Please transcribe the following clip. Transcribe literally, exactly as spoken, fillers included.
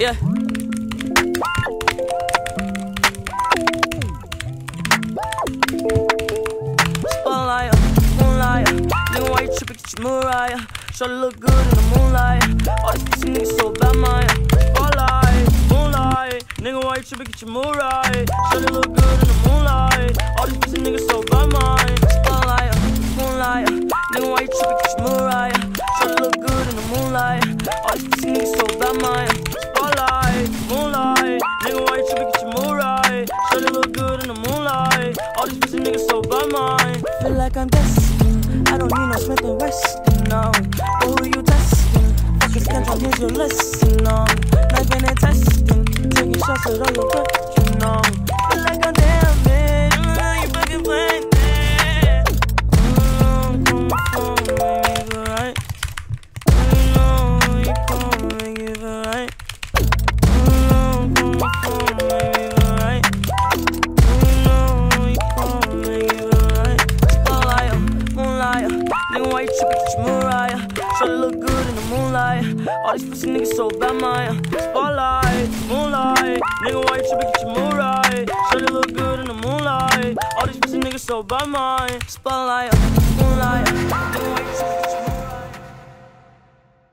Yeah. Spotlight, moonlight. Nigga, why you trippin'? Get your moon right. Shawty look good in the moonlight. All these bitches niggas so bad, man. Spotlight, moonlight. Nigga, why you trippin'? Get your moon right. Shawty look good in the moonlight. All these bitches niggas so bad, man. Spotlight, moonlight. Nigga, why you trippin'? Get your moon right. Shawty look good in the moonlight. All these bitches niggas so bad, man. Moonlight, nigga, why you trippin'? Get your mood right. Shawty look good in the moonlight. All these bitches niggas so bad, mine. Feel like I'm destined. I don't need no Smith and Wesson, no. But who you testing? Fuckin' schedule, here's your lesson, no. Knife in and testing, taking shots at all your breath, you know. Feel like I'm damn it, you fucking playing it. Mmm, come on, baby, alright. You know you come and give it right. Nigga, why you trippin'? Get your mood right. Shawty look good in the moonlight. All these pussy niggas so bad, man. Spotlight, moonlight. Nigga, why you trippin'? Get your mood right. Shawty look good in the moonlight. All these pussy niggas so bad, man. Spotlight, moonlight. Nigga, why you